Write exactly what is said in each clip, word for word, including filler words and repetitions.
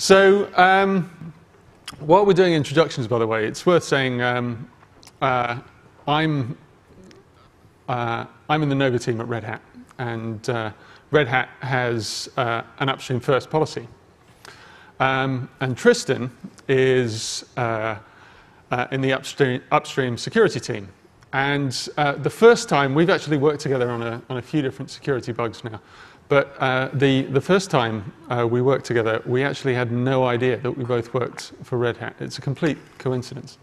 So um, while we're doing introductions, by the way, it's worth saying um, uh, I'm uh, I'm in the Nova team at Red Hat, and uh, Red Hat has uh, an upstream first policy. Um, and Tristan is uh, uh, in the upstream, upstream security team. And uh, the first time, we've actually worked together on a, on a few different security bugs now, but uh, the, the first time uh, we worked together, we actually had no idea that we both worked for Red Hat. It's a complete coincidence.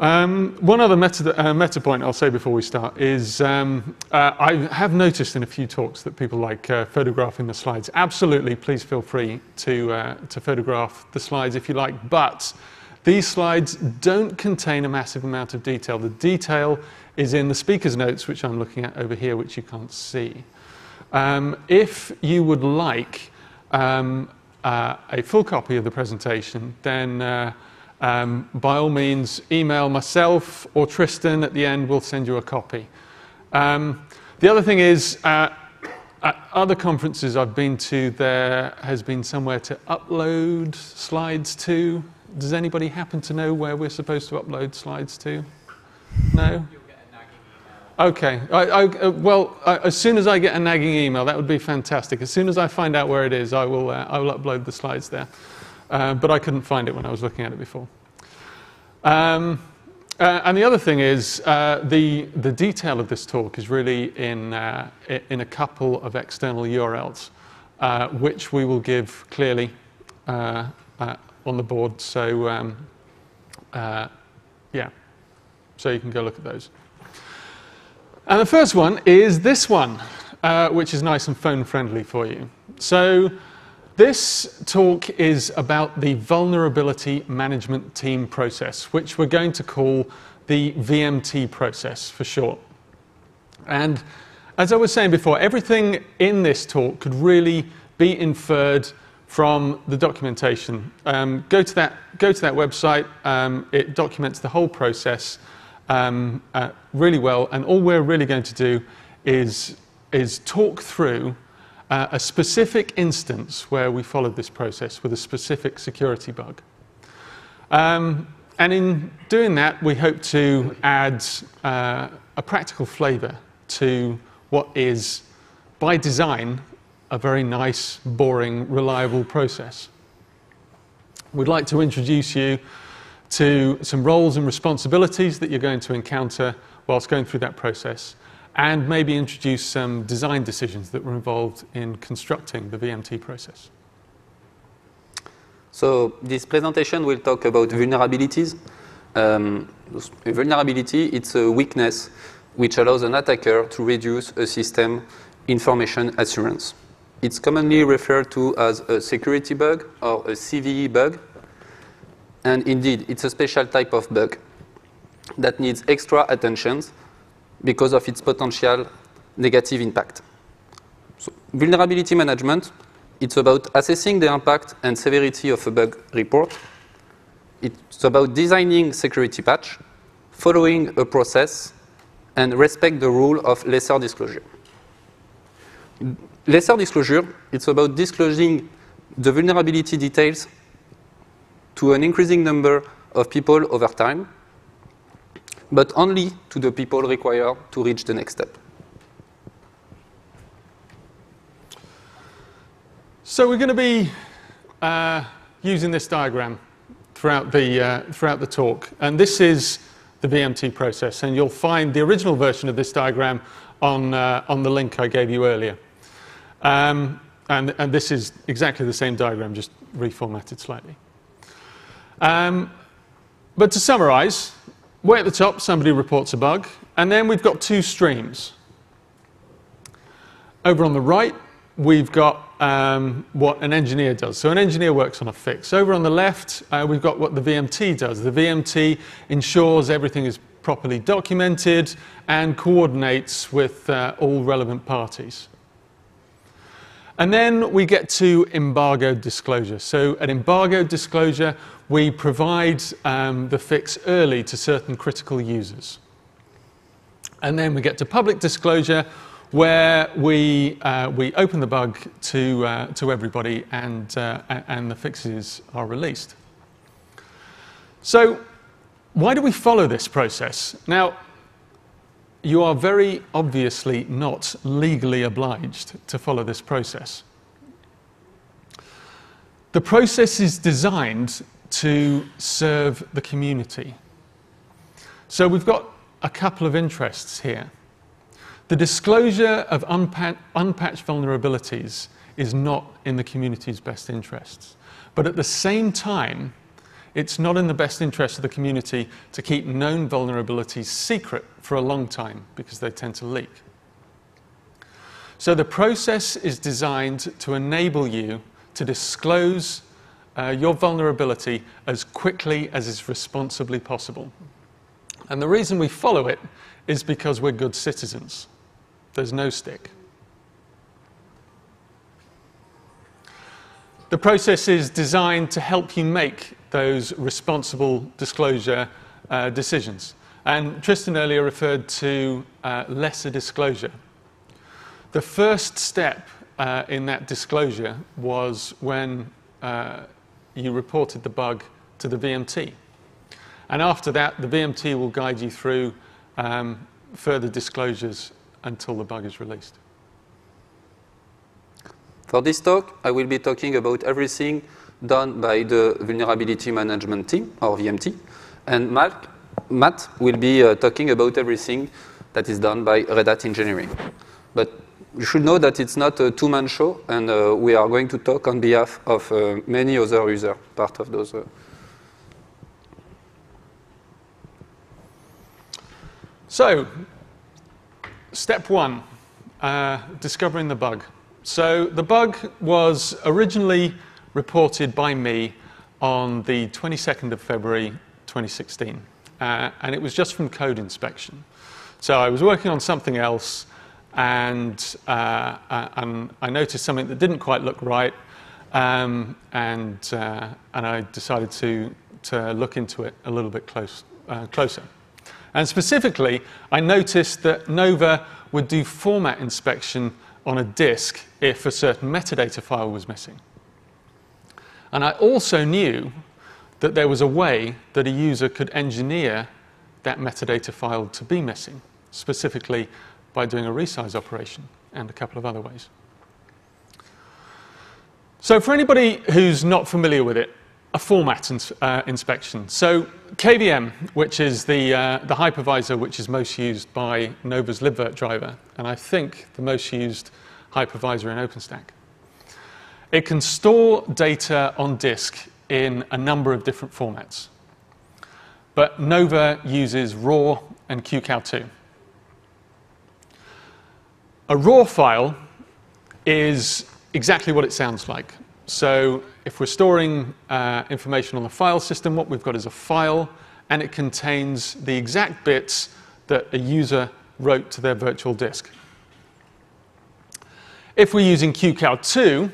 Um, one other meta, uh, meta point I'll say before we start is um, uh, I have noticed in a few talks that people like uh, photographing the slides. Absolutely, please feel free to, uh, to photograph the slides if you like, but these slides don't contain a massive amount of detail. The detail is in the speaker's notes, which I'm looking at over here, which you can't see. Um, if you would like um, uh, a full copy of the presentation, then uh, Um, by all means, email myself or Tristan at the end. We'll send you a copy. Um, the other thing is, uh, at other conferences I've been to, there has been somewhere to upload slides to. Does anybody happen to know where we're supposed to upload slides to? No? You'll get a nagging email. OK. I, I, well, I, as soon as I get a nagging email, that would be fantastic. As soon as I find out where it is, I will, uh, I will upload the slides there. Uh, but I couldn't find it when I was looking at it before. Um, uh, and the other thing is, uh, the, the detail of this talk is really in, uh, in a couple of external U R Ls, uh, which we will give clearly uh, uh, on the board. So um, uh, yeah, so you can go look at those. And the first one is this one, uh, which is nice and phone-friendly for you. So this talk is about the vulnerability management team process, which we're going to call the V M T process for short. And as I was saying before, everything in this talk could really be inferred from the documentation. Um, go to that, go to that website. Um, it documents the whole process um, uh, really well. And all we're really going to do is, is talk through Uh, a specific instance where we followed this process with a specific security bug. Um, and in doing that, we hope to add uh, a practical flavor to what is, by design, a very nice, boring, reliable process. We'd like to introduce you to some roles and responsibilities that you're going to encounter whilst going through that process, and maybe introduce some design decisions that were involved in constructing the V M T process. So this presentation will talk about vulnerabilities. Um, vulnerability, it's a weakness which allows an attacker to reduce a system information assurance. It's commonly referred to as a security bug or a C V E bug. And indeed, it's a special type of bug that needs extra attention because of its potential negative impact. So, vulnerability management, it's about assessing the impact and severity of a bug report. It's about designing security patch, following a process, and respect the rule of lesser disclosure. Lesser disclosure, it's about disclosing the vulnerability details to an increasing number of people over time, but only to the people required to reach the next step. So we're going to be uh, using this diagram throughout the, uh, throughout the talk. And this is the V M T process. And you'll find the original version of this diagram on, uh, on the link I gave you earlier. Um, and, and this is exactly the same diagram, just reformatted slightly. Um, but to summarize, way at the top, somebody reports a bug, and then we've got two streams. Over on the right, we've got um, what an engineer does. So an engineer works on a fix. Over on the left, uh, we've got what the V M T does. The V M T ensures everything is properly documented and coordinates with uh, all relevant parties. And then we get to embargoed disclosure. So at embargoed disclosure, we provide um, the fix early to certain critical users. And then we get to public disclosure, where we uh, we open the bug to uh, to everybody, and uh, and the fixes are released. So, why do we follow this process? Now, you are very obviously not legally obliged to follow this process. The process is designed to serve the community. So we've got a couple of interests here. The disclosure of unpa- unpatched vulnerabilities is not in the community's best interests. But at the same time, it's not in the best interest of the community to keep known vulnerabilities secret for a long time, because they tend to leak. So the process is designed to enable you to disclose uh, your vulnerability as quickly as is responsibly possible. And the reason we follow it is because we're good citizens. There's no stick. The process is designed to help you make those responsible disclosure uh, decisions. And Tristan earlier referred to uh, lesser disclosure. The first step uh, in that disclosure was when uh, you reported the bug to the V M T. And after that, the V M T will guide you through um, further disclosures until the bug is released. For this talk, I will be talking about everything done by the Vulnerability Management Team, or V M T, and Mark, Matt will be uh, talking about everything that is done by Red Hat Engineering. But you should know that it's not a two-man show, and uh, we are going to talk on behalf of uh, many other users, part of those. Uh... So, step one, uh, discovering the bug. So the bug was originally reported by me on the twenty-second of February twenty sixteen. Uh, and it was just from code inspection. So I was working on something else, and, uh, and I noticed something that didn't quite look right, um, and, uh, and I decided to, to look into it a little bit close, uh, closer. And specifically, I noticed that Nova would do format inspection on a disk if a certain metadata file was missing. And I also knew that there was a way that a user could engineer that metadata file to be missing, specifically by doing a resize operation and a couple of other ways. So for anybody who's not familiar with it, a format ins uh, inspection. So K V M, which is the, uh, the hypervisor which is most used by Nova's libvirt driver, and I think the most used hypervisor in OpenStack. It can store data on disk in a number of different formats. But Nova uses RAW and Q C O W two. A RAW file is exactly what it sounds like. So if we're storing uh, information on the file system, what we've got is a file, and it contains the exact bits that a user wrote to their virtual disk. If we're using Q C O W two,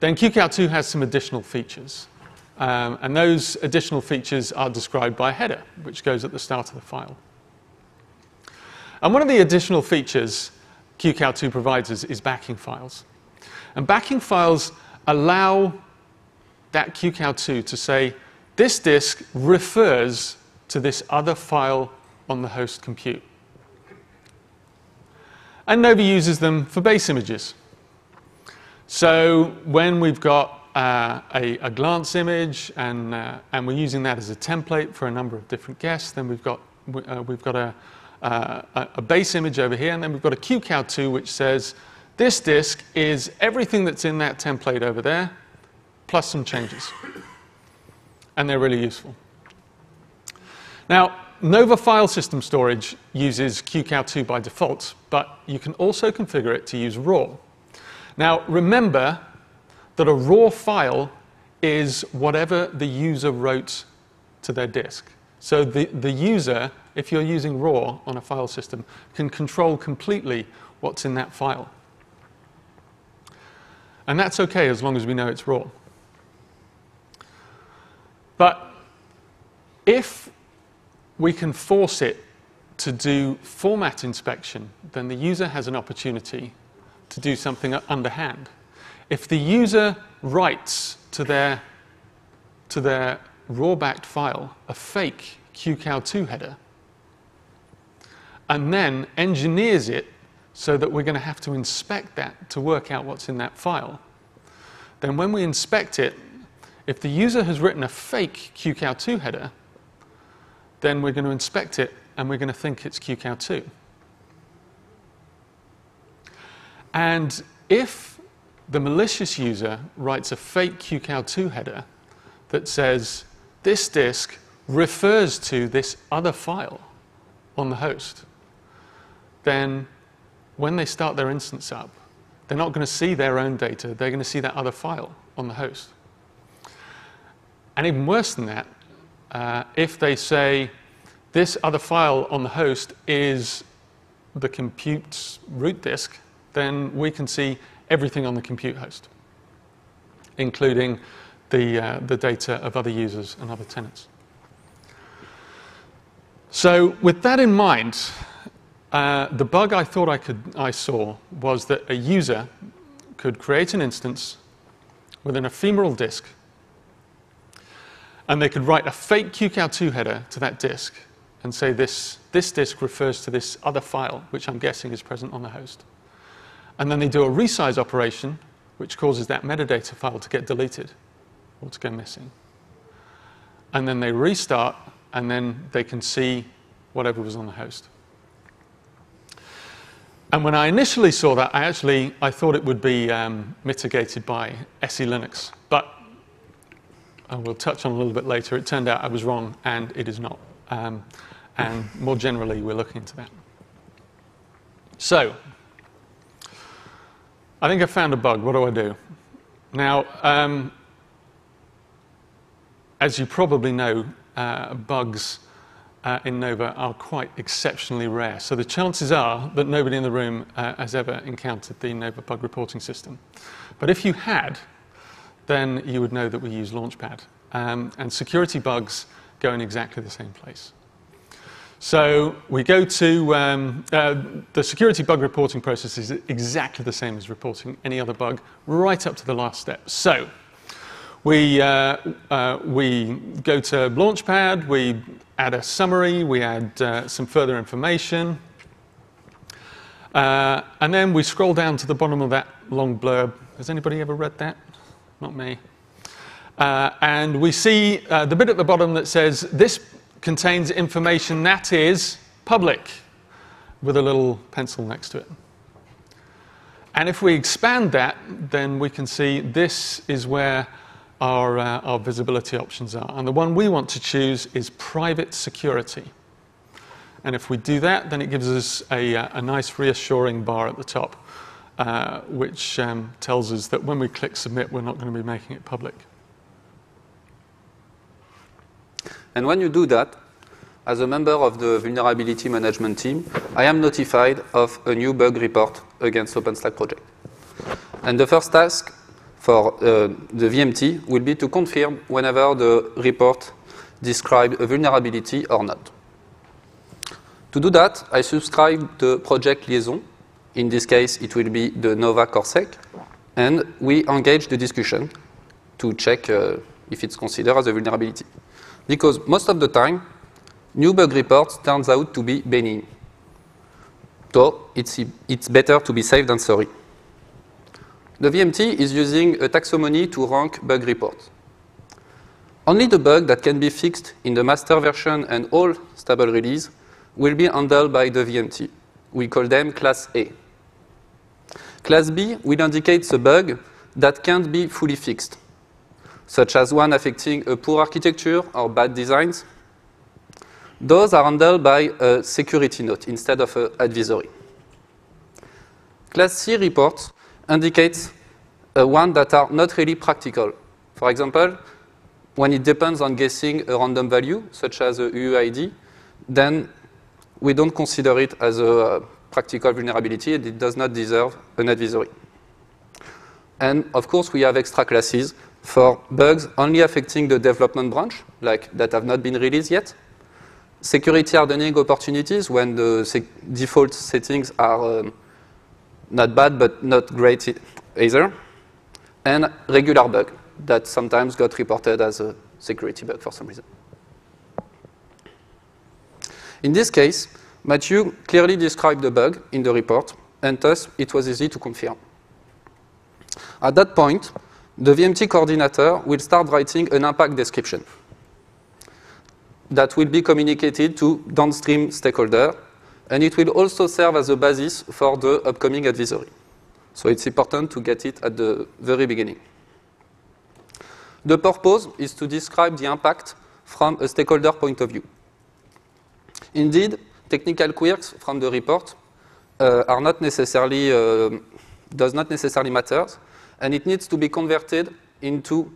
then Q C O W two has some additional features. Um, and those additional features are described by a header, which goes at the start of the file. And one of the additional features Q C O W two provides us is backing files. And backing files allow that Q C O W two to say, this disk refers to this other file on the host compute. And Nova uses them for base images. So when we've got uh, a, a glance image and, uh, and we're using that as a template for a number of different guests, then we've got, uh, we've got a, uh, a base image over here, and then we've got a Q C O W two which says, this disk is everything that's in that template over there, plus some changes. And they're really useful. Now, Nova file system storage uses Q C O W two by default, but you can also configure it to use RAW. Now, remember that a RAW file is whatever the user wrote to their disk. So the, the user, if you're using RAW on a file system, can control completely what's in that file. And that's OK as long as we know it's RAW. But if we can force it to do format inspection, then the user has an opportunity to do something underhand. If the user writes to their, to their raw-backed file a fake Q C O W two header, and then engineers it so that we're going to have to inspect that to work out what's in that file, then when we inspect it, if the user has written a fake Q C O W two header, then we're going to inspect it and we're going to think it's Q C O W two. And if the malicious user writes a fake Q C O W two header that says, this disk refers to this other file on the host, then when they start their instance up, they're not going to see their own data. They're going to see that other file on the host. And even worse than that, uh, if they say, this other file on the host is the compute's root disk, then we can see everything on the compute host, including the, uh, the data of other users and other tenants. So with that in mind, uh, the bug I thought I, could, I saw was that a user could create an instance with an ephemeral disk, and they could write a fake Q C O W two header to that disk and say this, this disk refers to this other file, which I'm guessing is present on the host. And then they do a resize operation, which causes that metadata file to get deleted or to go missing. And then they restart, and then they can see whatever was on the host. And when I initially saw that, I actually I thought it would be um, mitigated by SELinux. But I will touch on a little bit later. It turned out I was wrong, and it is not. Um, and more generally, we're looking into that. So I think I found a bug. What do I do? Now, um, as you probably know, uh, bugs uh, in Nova are quite exceptionally rare. So the chances are that nobody in the room uh, has ever encountered the Nova bug reporting system. But if you had, then you would know that we use Launchpad. Um, and security bugs go in exactly the same place. So we go to, um, uh, the security bug reporting process is exactly the same as reporting any other bug, right up to the last step. So we, uh, uh, we go to Launchpad, we add a summary, we add uh, some further information, uh, and then we scroll down to the bottom of that long blurb. Has anybody ever read that? Not me. Uh, and we see uh, the bit at the bottom that says, this contains information that is public, with a little pencil next to it. And if we expand that, then we can see this is where our, uh, our visibility options are. And the one we want to choose is private security. And if we do that, then it gives us a, a nice reassuring bar at the top, uh, which um, tells us that when we click submit, we're not going to be making it public. And when you do that, as a member of the vulnerability management team, I am notified of a new bug report against OpenStack project. And the first task for uh, the V M T will be to confirm whenever the report describes a vulnerability or not. To do that, I subscribe the project liaison. In this case, it will be the Nova-CORSEC. And we engage the discussion to check uh, if it's considered as a vulnerability. Because most of the time, new bug reports turns out to be benign. So it's, it's better to be safe than sorry. The V M T is using a taxonomy to rank bug reports. Only the bug that can be fixed in the master version and all stable release will be handled by the V M T. We call them class A. Class B will indicate the bug that can't be fully fixed, such as one affecting a poor architecture or bad designs. Those are handled by a security note instead of an advisory. Class C reports indicates uh, one that are not really practical. For example, when it depends on guessing a random value, such as a U U I D, then we don't consider it as a uh, practical vulnerability, and it does not deserve an advisory. And of course, we have extra classes for bugs only affecting the development branch, like that have not been released yet, security hardening opportunities when the sec default settings are um, not bad but not great either, and regular bug that sometimes got reported as a security bug for some reason. In this case, Matthew clearly described the bug in the report, and thus it was easy to confirm. At that point, the V M T coordinator will start writing an impact description that will be communicated to downstream stakeholders, and it will also serve as a basis for the upcoming advisory. So it's important to get it at the very beginning. The purpose is to describe the impact from a stakeholder point of view. Indeed, technical quirks from the report uh, are not necessarily, uh, does not necessarily matter, and it needs to be converted into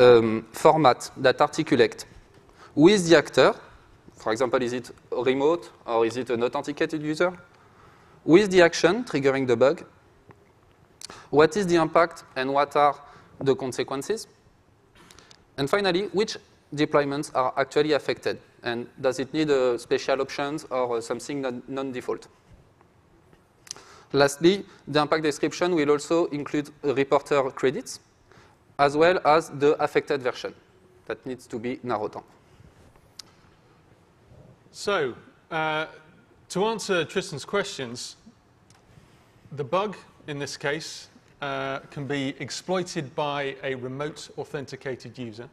um, formats that articulate who is the actor. For example, is it remote or is it an authenticated user? Who is the action triggering the bug? What is the impact and what are the consequences? And finally, which deployments are actually affected? And does it need uh, special options or uh, something non-default? Lastly, the impact description will also include reporter credits, as well as the affected version that needs to be narrowed down. So, uh, to answer Tristan's questions, the bug, in this case, uh, can be exploited by a remote authenticated user.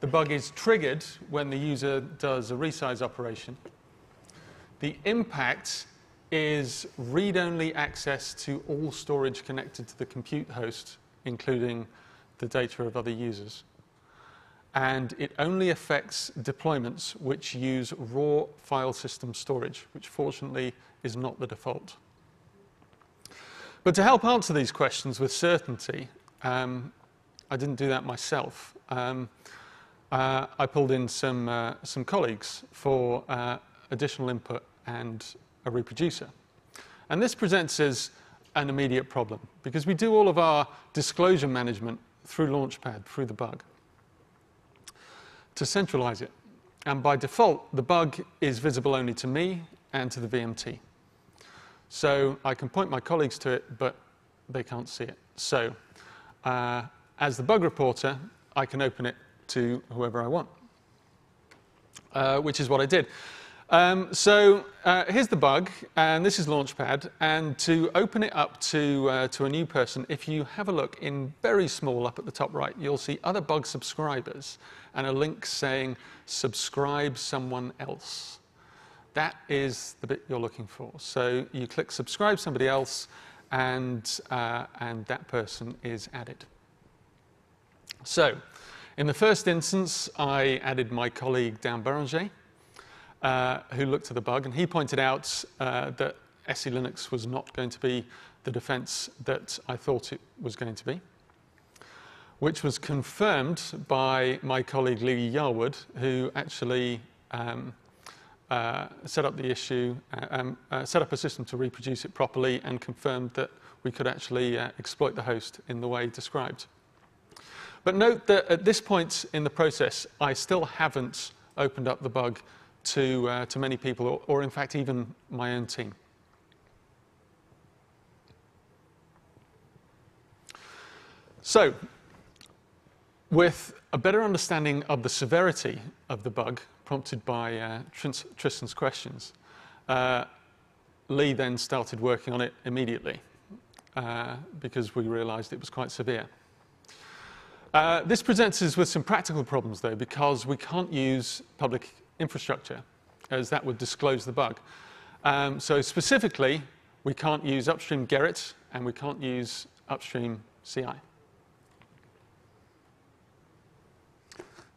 The bug is triggered when the user does a resize operation. The impact is read-only access to all storage connected to the compute host, including the data of other users. And it only affects deployments which use raw file system storage, which fortunately is not the default. But to help answer these questions with certainty, um, I didn't do that myself. Um, Uh, I pulled in some, uh, some colleagues for uh, additional input and a reproducer. And this presents us an immediate problem, because we do all of our disclosure management through Launchpad, through the bug, to centralize it. And by default, the bug is visible only to me and to the V M T. So I can point my colleagues to it, but they can't see it. So uh, as the bug reporter, I can open it to whoever I want, uh, which is what I did. Um, so uh, here's the bug, and this is Launchpad, and to open it up to, uh, to a new person, if you have a look in very small up at the top right, you'll see other bug subscribers and a link saying subscribe someone else. That is the bit you're looking for. So you click subscribe somebody else, and, uh, and that person is added. So, in the first instance, I added my colleague Dan Beranger, uh, who looked at the bug, and he pointed out uh, that SELinux was not going to be the defense that I thought it was going to be, which was confirmed by my colleague Lee Yarwood, who actually um, uh, set up the issue, uh, um, uh, set up a system to reproduce it properly, and confirmed that we could actually uh, exploit the host in the way described. But note that at this point in the process, I still haven't opened up the bug to, uh, to many people, or, or in fact, even my own team. So, with a better understanding of the severity of the bug, prompted by uh, Tristan's questions, uh, Lee then started working on it immediately, uh, because we realized it was quite severe. Uh, this presents us with some practical problems, though, because we can't use public infrastructure, as that would disclose the bug. Um, so specifically, we can't use upstream Gerrit, and we can't use upstream C I.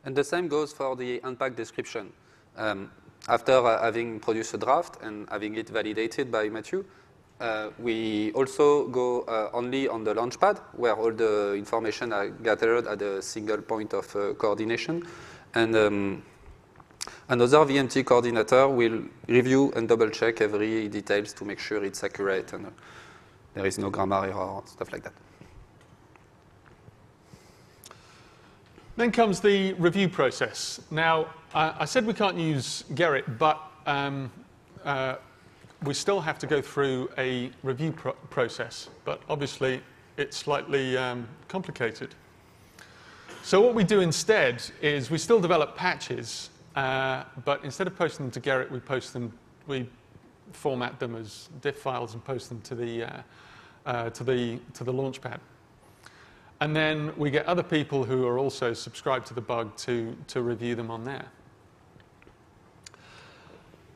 And the same goes for the impact description. Um, after uh, having produced a draft and having it validated by Matthew, Uh, we also go uh, only on the Launchpad, where all the information are gathered at a single point of uh, coordination. And um, another V M T coordinator will review and double-check every details to make sure it's accurate and uh, there is no grammar error, stuff like that. Then comes the review process. Now, uh, I said we can't use Gerrit, but um, uh, we still have to go through a review pro process. But obviously, it's slightly um, complicated. So what we do instead is we still develop patches, uh, but instead of posting them to Gerrit, we post them, we format them as diff files and post them to the uh, uh, to the to the Launchpad. And then we get other people who are also subscribed to the bug to, to review them on there.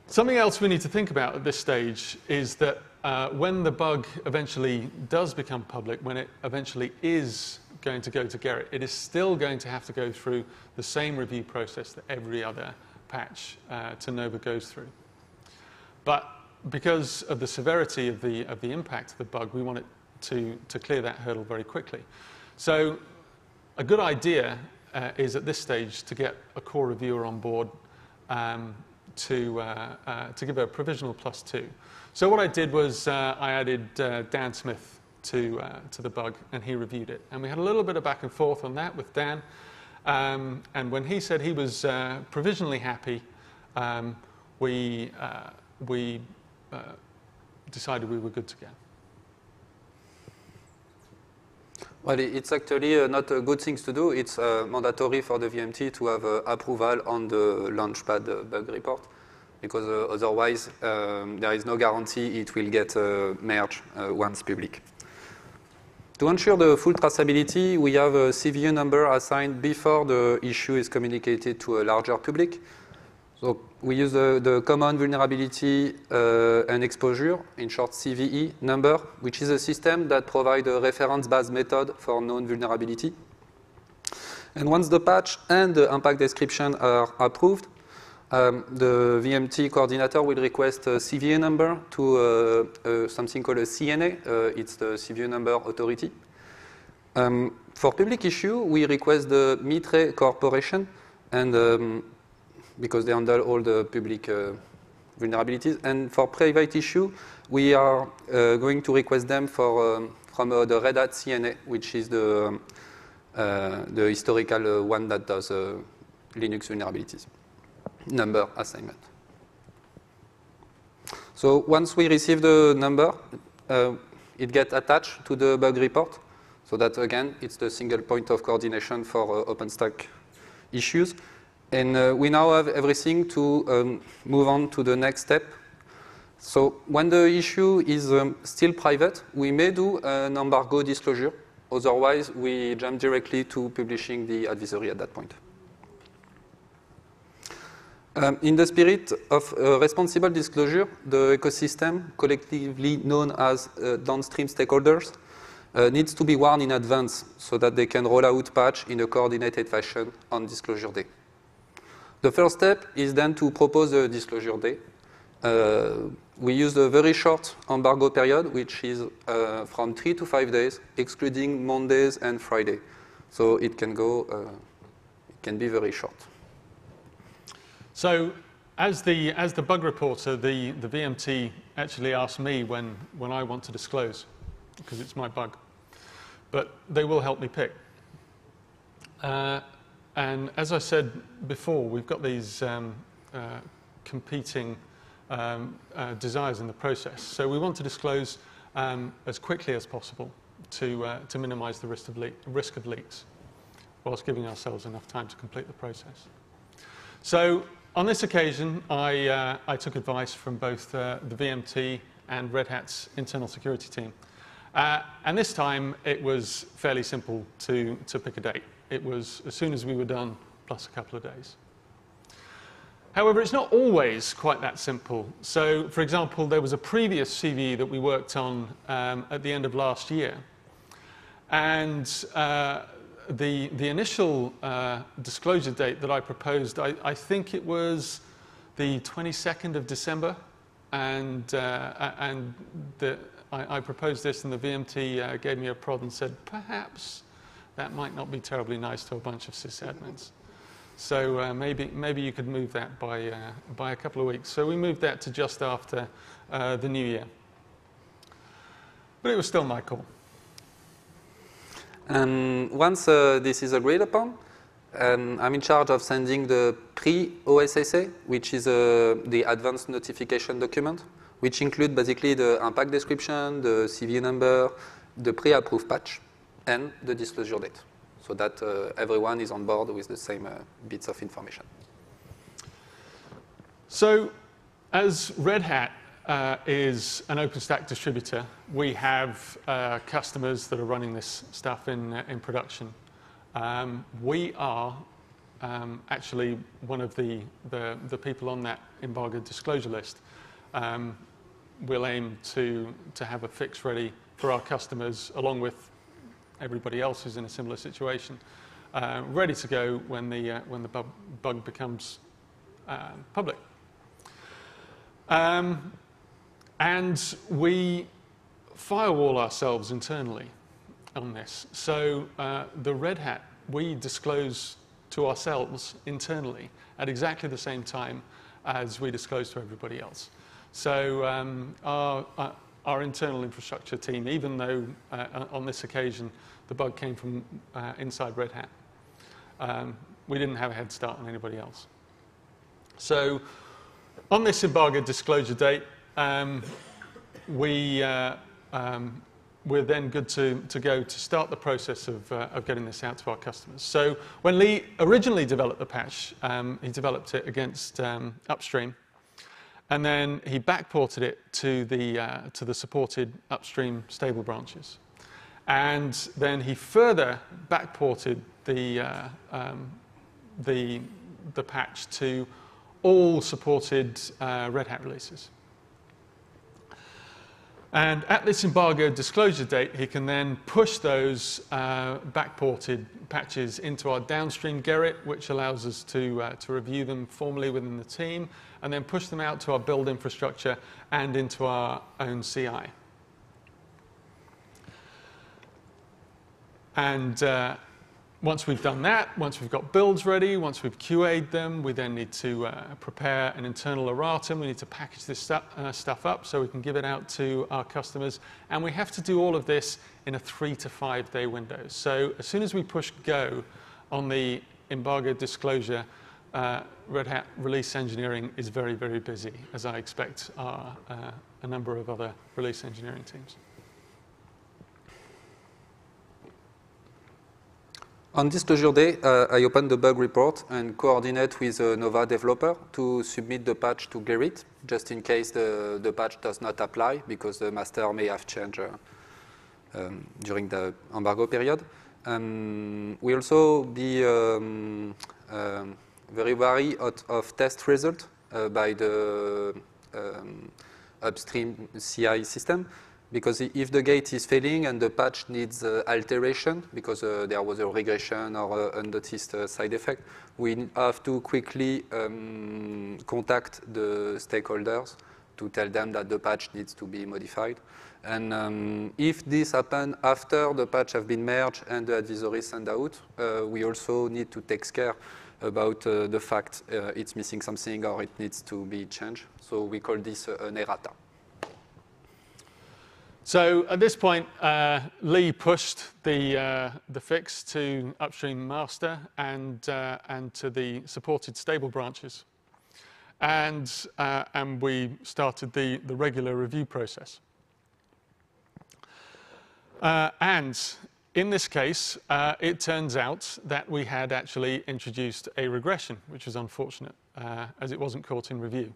Something else we need to think about at this stage is that uh, when the bug eventually does become public, when it eventually is going to go to Gerrit, it is still going to have to go through the same review process that every other patch uh, to Nova goes through. But because of the severity of the, of the impact of the bug, we want it to, to clear that hurdle very quickly. So a good idea uh, is at this stage to get a core reviewer on board um, to, uh, uh, to give a provisional plus two. So what I did was uh, I added uh, Dan Smith to, uh, to the bug, and he reviewed it. And we had a little bit of back and forth on that with Dan. Um, and when he said he was uh, provisionally happy, um, we, uh, we uh, decided we were good to go. Well, it's actually uh, not a good thing to do. It's uh, mandatory for the V M T to have uh, approval on the Launchpad uh, bug report, because uh, otherwise um, there is no guarantee it will get uh, merged uh, once public. To ensure the full traceability, we have a C V E number assigned before the issue is communicated to a larger public. So we use the, the common vulnerability uh, and exposure, in short C V E number, which is a system that provides a reference-based method for known vulnerability. And once the patch and the impact description are approved, um, the V M T coordinator will request a C V E number to uh, uh, something called a C N A. Uh, it's the C V E number authority. Um, for public issue, we request the Mitre Corporation, and um, because they handle all the public uh, vulnerabilities. And for private issue, we are uh, going to request them for, um, from uh, the Red Hat C N A, which is the, um, uh, the historical uh, one that does uh, Linux vulnerabilities, number assignment. So once we receive the number, uh, it gets attached to the bug report. So that, again, it's the single point of coordination for uh, OpenStack issues. And uh, we now have everything to um, move on to the next step. So when the issue is um, still private, we may do an embargo disclosure. Otherwise, we jump directly to publishing the advisory at that point. Um, in the spirit of uh, responsible disclosure, the ecosystem, collectively known as uh, downstream stakeholders, Uh, needs to be warned in advance so that they can roll out patch in a coordinated fashion on disclosure day. The first step is then to propose a disclosure day. Uh, we use a very short embargo period, which is uh, from three to five days, excluding Mondays and Friday. So it can go, uh, it can be very short. So as the, as the bug reporter, the, the V M T actually asks me when, when I want to disclose, because it's my bug. But they will help me pick. Uh, And as I said before, we've got these um, uh, competing um, uh, desires in the process. So we want to disclose um, as quickly as possible to, uh, to minimize the risk of, le risk of leaks, whilst giving ourselves enough time to complete the process. So on this occasion, I, uh, I took advice from both uh, the V M T and Red Hat's internal security team. Uh, and this time, it was fairly simple to, to pick a date. It was as soon as we were done, plus a couple of days. However, it's not always quite that simple. So, for example, there was a previous C V E that we worked on um, at the end of last year. And uh, the, the initial uh, disclosure date that I proposed, I, I think it was the twenty-second of December. And, uh, and the, I, I proposed this, and the V M T uh, gave me a prod and said, perhaps that might not be terribly nice to a bunch of sysadmins. So uh, maybe, maybe you could move that by, uh, by a couple of weeks. So we moved that to just after uh, the new year. But it was still my call. And once uh, this is agreed upon, Um, I'm in charge of sending the pre-O S S A, which is uh, the advanced notification document, which includes basically the impact description, the C V E number, the pre-approved patch, and the disclosure date, so that uh, everyone is on board with the same uh, bits of information. So as Red Hat uh, is an OpenStack distributor, we have uh, customers that are running this stuff in, in production. Um, we are um, actually one of the, the, the people on that embargoed disclosure list. Um, we'll aim to, to have a fix ready for our customers, along with everybody else who's in a similar situation, uh, ready to go when the, uh, when the bu bug becomes uh, public. Um, and we firewall ourselves internally on this. So uh, the Red Hat, we disclose to ourselves internally at exactly the same time as we disclose to everybody else. So um, our, our, our internal infrastructure team, even though uh, on this occasion the bug came from uh, inside Red Hat, um, we didn't have a head start on anybody else. So on this embargo disclosure date, um, we uh, um, we're then good to, to go to start the process of, uh, of getting this out to our customers. So when Lee originally developed the patch, um, he developed it against um, upstream, and then he backported it to the, uh, to the supported upstream stable branches. And then he further backported the, uh, um, the, the patch to all supported uh, Red Hat releases. And at this embargo disclosure date, he can then push those uh, backported patches into our downstream Gerrit, which allows us to, uh, to review them formally within the team, and then push them out to our build infrastructure and into our own C I. And uh, once we've done that, once we've got builds ready, once we've Q A'd them, we then need to uh, prepare an internal erratum. We need to package this stu uh, stuff up so we can give it out to our customers. And we have to do all of this in a three to five day window. So as soon as we push go on the embargo disclosure, uh, Red Hat release engineering is very, very busy, as I expect are uh, a number of other release engineering teams. On disclosure day, uh, I open the bug report and coordinate with a Nova developer to submit the patch to Gerrit, just in case the, the patch does not apply, because the master may have changed uh, um, during the embargo period. Um, we also be um, um, very wary of, of test result uh, by the um, upstream C I system. Because if the gate is failing and the patch needs uh, alteration, because uh, there was a regression or uh, unnoticed uh, side effect, we have to quickly um, contact the stakeholders to tell them that the patch needs to be modified. And um, if this happens after the patch has been merged and the advisory sent out, uh, we also need to take care about uh, the fact uh, it's missing something or it needs to be changed. So we call this uh, an errata. So at this point, uh, Lee pushed the, uh, the fix to upstream master and, uh, and to the supported stable branches. And, uh, and we started the, the regular review process. Uh, and in this case, uh, it turns out that we had actually introduced a regression, which was unfortunate, uh, as it wasn't caught in review.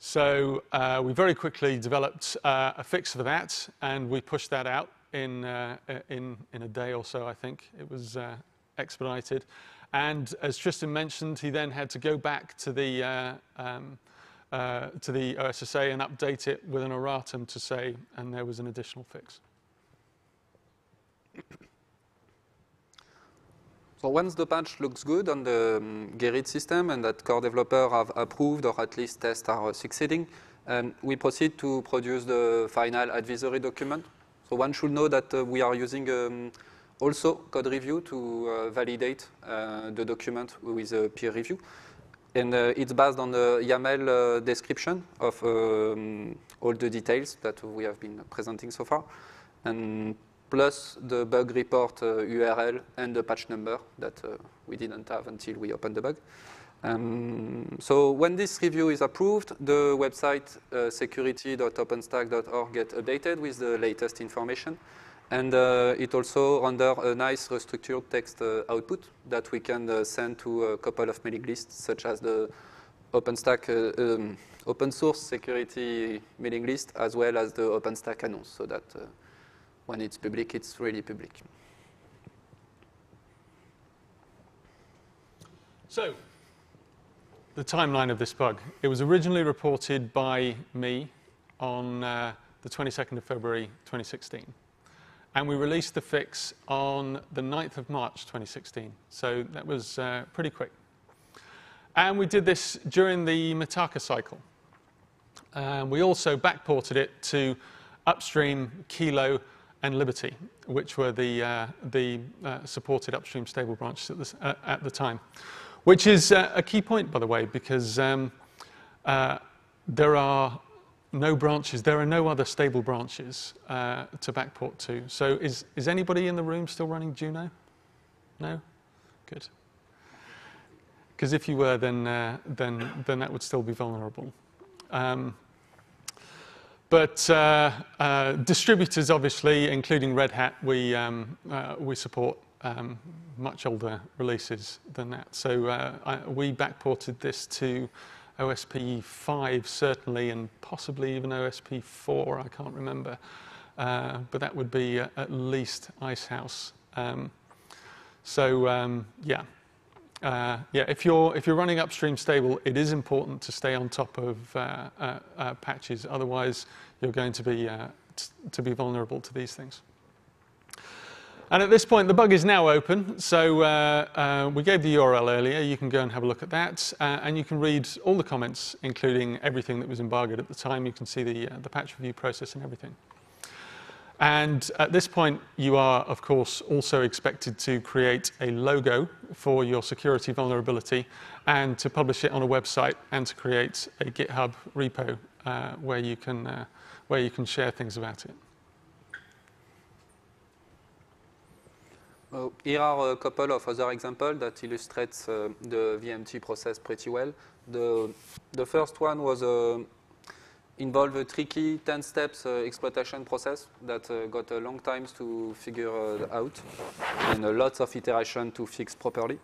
So uh, we very quickly developed uh, a fix for that, and we pushed that out in, uh, in, in a day or so, I think. It was uh, expedited. And as Tristan mentioned, he then had to go back to the, uh, um, uh, to the O S S A and update it with an erratum to say, and there was an additional fix. So once the patch looks good on the um, Gerrit system and that core developer have approved or at least tests are succeeding, um, we proceed to produce the final advisory document. So one should know that uh, we are using um, also code review to uh, validate uh, the document with a peer review. And uh, it's based on the YAML uh, description of um, all the details that we have been presenting so far. And plus the bug report uh, U R L and the patch number that uh, we didn't have until we opened the bug. Um, so when this review is approved, the website uh, security dot openstack dot org gets updated with the latest information. And uh, it also renders a nice restructured text uh, output that we can uh, send to a couple of mailing lists, such as the OpenStack uh, um, open source security mailing list, as well as the OpenStack announce, so that uh, when it's public, it's really public. So, the timeline of this bug. It was originally reported by me on uh, the twenty-second of February twenty sixteen. And we released the fix on the ninth of March twenty sixteen. So that was uh, pretty quick. And we did this during the Mataka cycle. Um, we also backported it to upstream Kilo and Liberty, which were the, uh, the uh, supported upstream stable branches at, this, uh, at the time. Which is uh, a key point, by the way, because um, uh, there are no branches, there are no other stable branches uh, to backport to. So is, is anybody in the room still running Juno? No? Good. Because if you were, then, uh, then, then that would still be vulnerable. Um, but uh, uh, distributors, obviously, including Red Hat, we, um, uh, we support um, much older releases than that. So uh, I, we backported this to O S P five certainly, and possibly even O S P four, I can't remember. Uh, but that would be uh, at least Icehouse. Um, so um, yeah, uh, yeah. If you're if you're running upstream stable, it is important to stay on top of uh, uh, uh, patches. Otherwise, you're going to be uh, t to be vulnerable to these things. And at this point, the bug is now open. So uh, uh, we gave the U R L earlier. You can go and have a look at that. Uh, and you can read all the comments, including everything that was embargoed at the time. You can see the, uh, the patch review process and everything. And at this point, you are, of course, also expected to create a logo for your security vulnerability and to publish it on a website and to create a GitHub repo uh, where you can, uh, where you can share things about it. Uh, here are a couple of other examples that illustrates uh, the V M T process pretty well. The, the first one was uh, involved a tricky ten steps uh, exploitation process that uh, got a long time to figure uh, out and uh, lots of iteration to fix properly.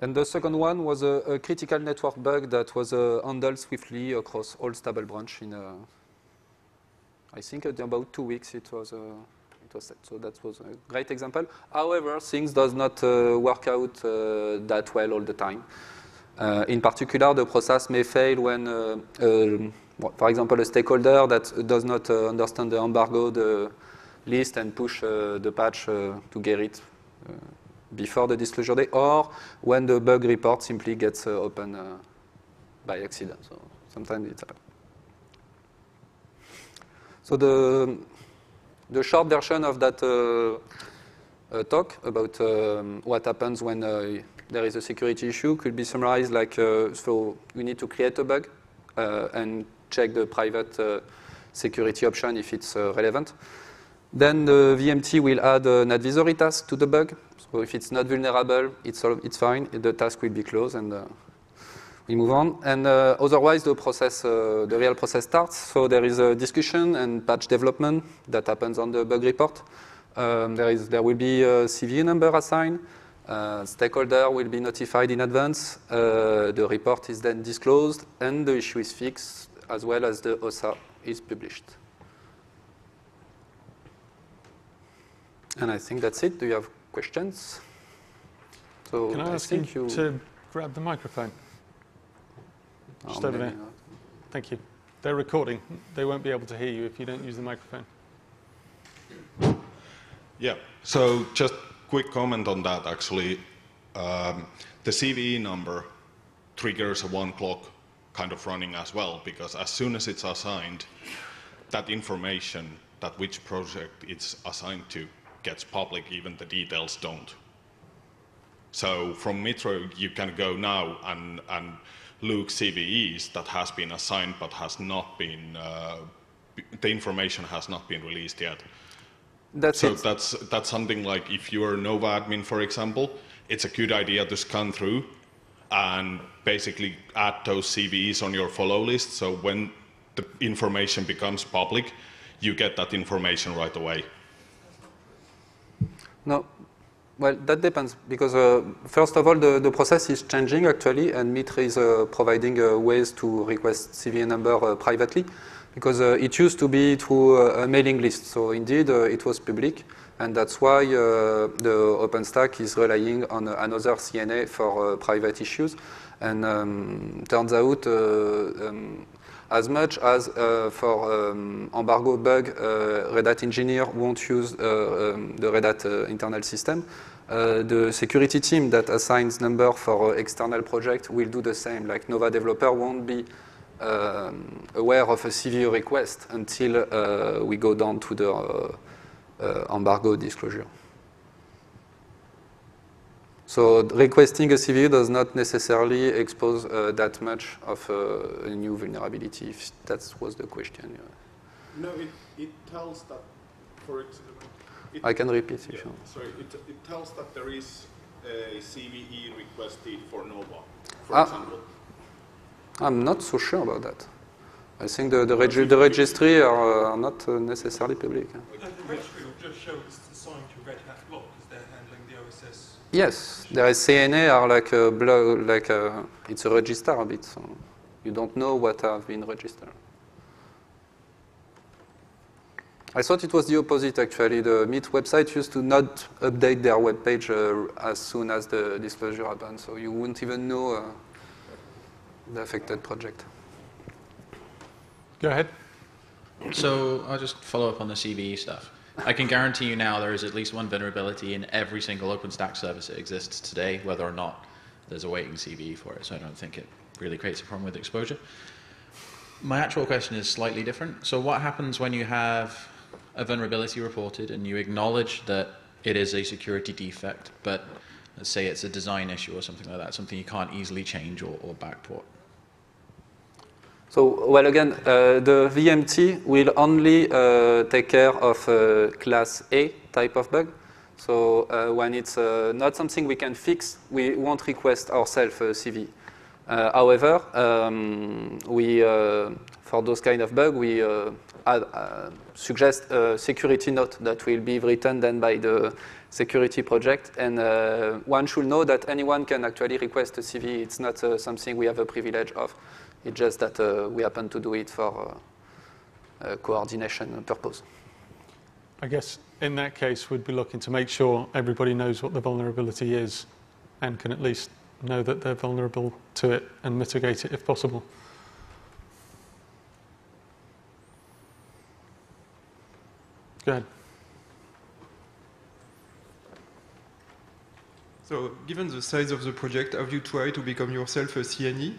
And the second one was a, a critical network bug that was uh, handled swiftly across all stable branch in, uh, I think, in about two weeks it was. Uh, So that was a great example. However, things does not uh, work out uh, that well all the time. Uh, in particular, the process may fail when, uh, uh, for example, a stakeholder that does not uh, understand the embargo, the list, and push uh, the patch uh, to Gerrit uh, before the disclosure day, or when the bug report simply gets uh, open uh, by accident. So sometimes it's happens. So the The short version of that uh, uh, talk about um, what happens when uh, there is a security issue could be summarized like, uh, so you need to create a bug uh, and check the private uh, security option if it's uh, relevant. Then the V M T will add an advisory task to the bug. So if it's not vulnerable, it's, it's fine. The task will be closed and uh, we move on. And uh, otherwise, the process, uh, the real process starts. So there is a discussion and patch development that happens on the bug report. Um, there is, there will be a C V E number assigned. Uh, stakeholder will be notified in advance. Uh, the report is then disclosed, and the issue is fixed, as well as the O S S A is published. And I think that's it. Do you have questions? So Can I, I ask think you, you to grab the microphone? Just over there. Thank you. They're recording. They won't be able to hear you if you don't use the microphone. Yeah, so just quick comment on that, actually. Um, the C V E number triggers a one clock kind of running as well, because as soon as it's assigned, that information, that which project it's assigned to, gets public, even the details don't. So from Mitre, you can go now and, and look C V Es that has been assigned but has not been, uh, the information has not been released yet. That's so it. that's that's something like if you're a Nova admin, for example, it's a good idea to scan through and basically add those C V Es on your follow list. So when the information becomes public, you get that information right away. No, well, that depends, because uh, first of all, the, the process is changing actually, and Mitre is uh, providing uh, ways to request C V E number uh, privately, because uh, it used to be through uh, a mailing list. So indeed, uh, it was public, and that's why uh, the OpenStack is relying on uh, another C N A for uh, private issues. And um, turns out, uh, um, as much as uh, for um, embargo bug, uh, Red Hat engineer won't use uh, um, the Red Hat uh, internal system, uh, the security team that assigns number for uh, external project will do the same. Like Nova developer won't be Um, aware of a C V E request until uh, we go down to the uh, uh, embargo disclosure. So requesting a C V E does not necessarily expose uh, that much of uh, a new vulnerability, if that was the question. Yeah. No, it, it tells that, for example, it, I can repeat yeah, if you want. Sorry, it, it tells that there is a C V E requested for Nova, for ah. example. I'm not so sure about that. I think the, the, regi the registry are, uh, are not uh, necessarily public. Yeah. The registry will just show it's assigned to Red Hat block because they're handling the O S S. Yes, there is C N A are like a blog, like a, it's a register a bit. So you don't know what have been registered. I thought it was the opposite actually. The Mitre website used to not update their web page uh, as soon as the disclosure happened, so you wouldn't even know. Uh, the affected project. Go ahead. So I'll just follow up on the C V E stuff. I can guarantee you now there is at least one vulnerability in every single OpenStack service that exists today, whether or not there's a waiting C V E for it, so I don't think it really creates a problem with exposure. My actual question is slightly different. So what happens when you have a vulnerability reported and you acknowledge that it is a security defect, but let's say it's a design issue or something like that, something you can't easily change or, or backport? So, well, again, uh, the V M T will only uh, take care of uh, class A type of bug. So uh, when it's uh, not something we can fix, we won't request ourselves a C V E. Uh, however, um, we, uh, for those kind of bug, we uh, add, uh, suggest a security note that will be written then by the security project, and uh, one should know that anyone can actually request a C V E. It's not uh, something we have a privilege of. It's just that uh, we happen to do it for uh, uh, coordination purpose. I guess in that case, we'd be looking to make sure everybody knows what the vulnerability is and can at least know that they're vulnerable to it and mitigate it if possible. Go ahead. So, given the size of the project, have you tried to become yourself a C N E?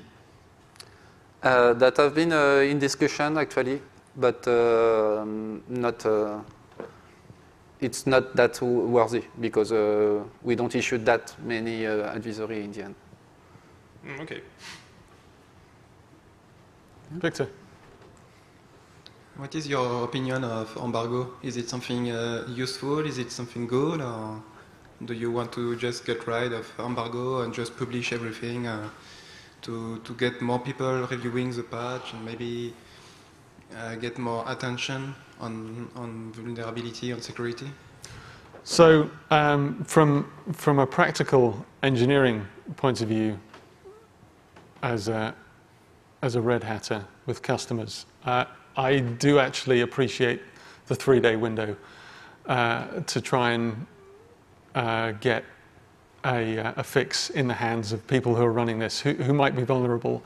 Uh, that have been uh, in discussion actually, but uh, not. Uh, it's not that worthy because uh, we don't issue that many uh, advisory in the end. Mm, okay. Victor, what is your opinion of embargo? Is it something uh, useful? Is it something good? Or do you want to just get rid of embargo and just publish everything uh, to, to get more people reviewing the patch and maybe uh, get more attention on, on vulnerability and security? So um, from, from a practical engineering point of view, as a, as a Red Hatter with customers, uh, I do actually appreciate the three-day window uh, to try and Uh, get a, uh, a fix in the hands of people who are running this, who, who might be vulnerable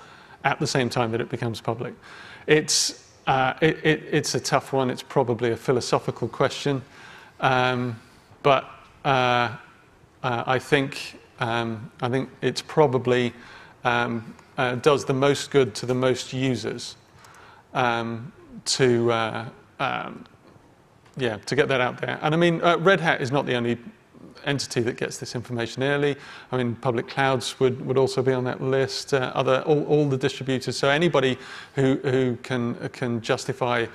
at the same time that it becomes public. It's, uh, it, it, it's a tough one. It's probably a philosophical question. Um, but uh, uh, I, think, um, I think it's probably um, uh, does the most good to the most users um, to, uh, um, yeah, to get that out there. And I mean, uh, Red Hat is not the only entity that gets this information early. I mean, public clouds would, would also be on that list, uh, other all, all the distributors. So anybody who, who can, can justify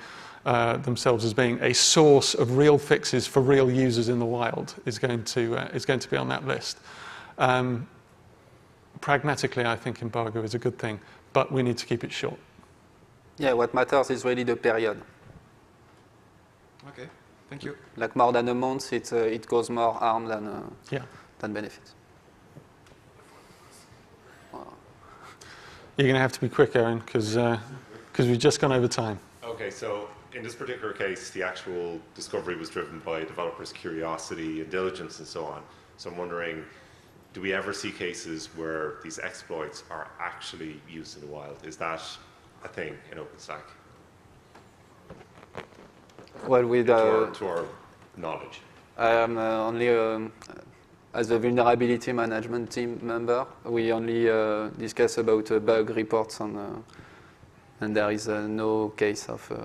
uh, themselves as being a source of real fixes for real users in the wild is going to, uh, is going to be on that list. Um, pragmatically, I think embargo is a good thing, but we need to keep it short. Yeah, what matters is really the period. Okay, thank you. Like more than a month, it, uh, it goes more harm than, uh, yeah. than benefits. You're going to have to be quick, Aaron, because uh, we've just gone over time. Okay, so in this particular case, the actual discovery was driven by developers' curiosity and diligence and so on. So I'm wondering, do we ever see cases where these exploits are actually used in the wild? Is that a thing in OpenStack? Well, with uh, to, our, to our knowledge. I am uh, only. Um, As a vulnerability management team member, we only uh, discuss about uh, bug reports, and, uh, and there is uh, no case of uh,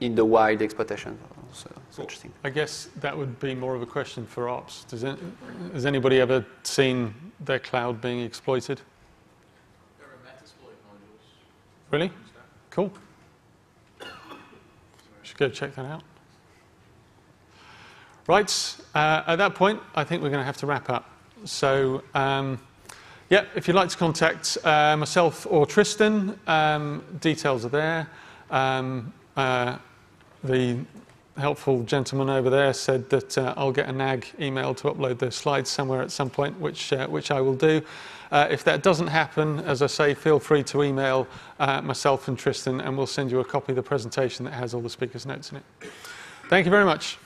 in the wild exploitation or so, such thing. I guess that would be more of a question for ops. Does it, has anybody ever seen their cloud being exploited? There are Metasploit modules. Really? Cool. Should go check that out. Right, uh, at that point, I think we're going to have to wrap up. So, um, yeah, if you'd like to contact uh, myself or Tristan, um, details are there. Um, uh, the helpful gentleman over there said that uh, I'll get a nag email to upload the slides somewhere at some point, which, uh, which I will do. Uh, if that doesn't happen, as I say, feel free to email uh, myself and Tristan, and we'll send you a copy of the presentation that has all the speakers' notes in it. Thank you very much.